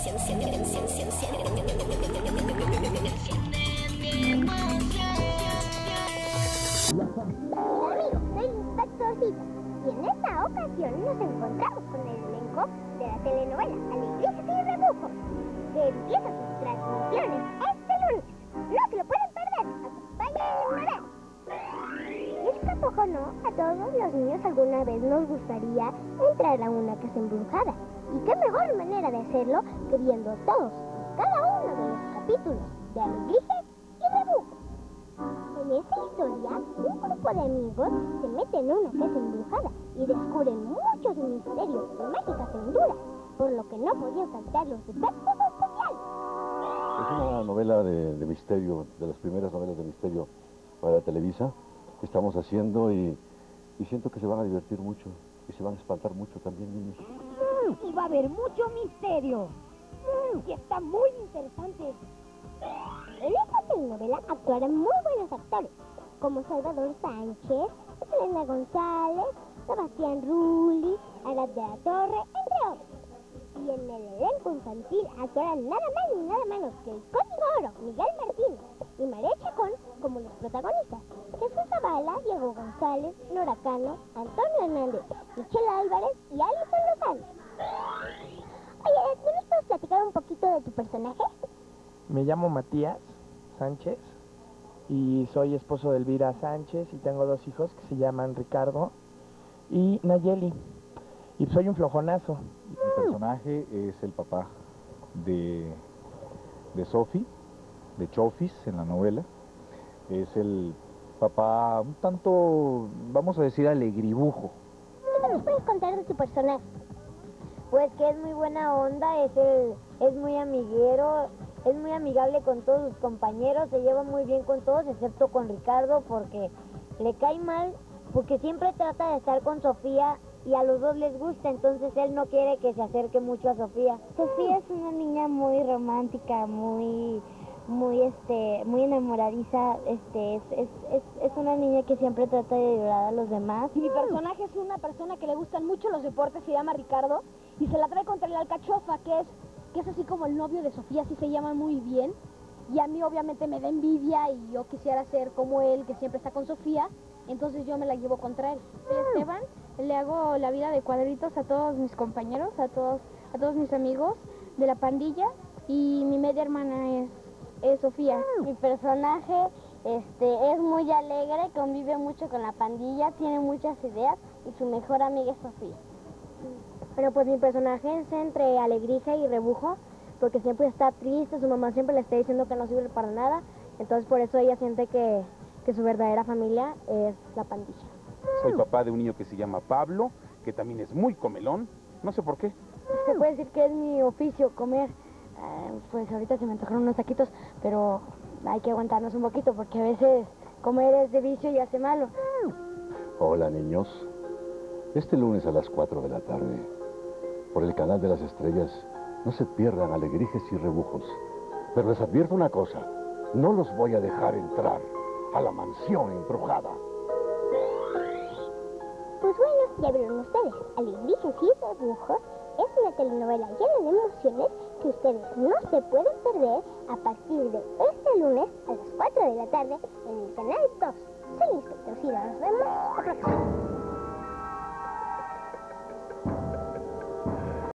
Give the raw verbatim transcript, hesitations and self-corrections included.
Amigos de Impactorcito, y en esta ocasión nos encontramos con el elenco de la telenovela Alegrijes y Rebujos, que empieza sus transmisiones este lunes. No se lo pueden perder, acompáñenme. ¿Es que poco no? A todos los niños alguna vez nos gustaría entrar a una casa embrujada. Y qué mejor manera de hacerlo que viendo todos y cada uno de los capítulos de Alegrijes y Rebujos. En esta historia, un grupo de amigos se mete en una casa embrujada y descubren muchos misterios y mágicas honduras, por lo que no podía faltar los efectos especiales. Es una novela de, de misterio, de las primeras novelas de misterio para Televisa que estamos haciendo y, y siento que se van a divertir mucho y se van a espantar mucho también, niños. Mm, y va a haber mucho misterio. Mm, y está muy interesante. En esta telenovela actuarán muy buenos actores, como Salvador Sánchez, Elena González, Sebastián Rulli, Arad de la Torre, entre otros. Y en el elenco infantil actuarán nada más y nada menos que el Código Oro, Miguel Martínez y María Chacón como los protagonistas, Jesús Zavala, Diego González, Nora Cano, Antonio Hernández, Michelle Álvarez y Alison. Oye, ¿tú nos puedes platicar un poquito de tu personaje? Me llamo Matías Sánchez y soy esposo de Elvira Sánchez y tengo dos hijos que se llaman Ricardo y Nayeli. Y soy un flojonazo. Mi personaje es el papá de, de Sofía, de Chofis en la novela. Es el papá un tanto, vamos a decir, alegribujo. ¿Qué nos puedes contar de tu personaje? Pues que es muy buena onda, es, el, es muy amiguero. Es muy amigable con todos sus compañeros, se lleva muy bien con todos, excepto con Ricardo, porque le cae mal, porque siempre trata de estar con Sofía y a los dos les gusta, entonces él no quiere que se acerque mucho a Sofía. Sofía es una niña muy romántica, muy muy este muy enamoradiza, este es, es, es, es una niña que siempre trata de ayudar a los demás. Mi personaje es una persona que le gustan mucho los deportes, se llama Ricardo, y se la trae contra el alcachofa, que es... que es así como el novio de Sofía, así se llama muy bien, y a mí obviamente me da envidia y yo quisiera ser como él, que siempre está con Sofía, entonces yo me la llevo contra él. Esteban, le hago la vida de cuadritos a todos mis compañeros, a todos a todos mis amigos de la pandilla, y mi media hermana es, es Sofía. Mi personaje este, es muy alegre, convive mucho con la pandilla, tiene muchas ideas y su mejor amiga es Sofía. Bueno, pues mi personaje es entre alegría y rebujo, porque siempre está triste, su mamá siempre le está diciendo que no sirve para nada, entonces por eso ella siente que, que su verdadera familia es la pandilla. Soy papá de un niño que se llama Pablo, que también es muy comelón, no sé por qué. Se puede decir que es mi oficio, comer. Eh, pues ahorita se me antojaron unos taquitos, pero hay que aguantarnos un poquito, porque a veces comer es de vicio y hace malo. Hola, niños. Este lunes a las cuatro de la tarde, por el canal de las estrellas, no se pierdan Alegrijes y Rebujos. Pero les advierto una cosa, no los voy a dejar entrar a la mansión embrujada. Pues bueno, ya vieron ustedes, Alegrijes y Rebujos es una telenovela llena de emociones que ustedes no se pueden perder a partir de este lunes a las cuatro de la tarde en el canal dos. Soy Inspector, nos vemos la próxima.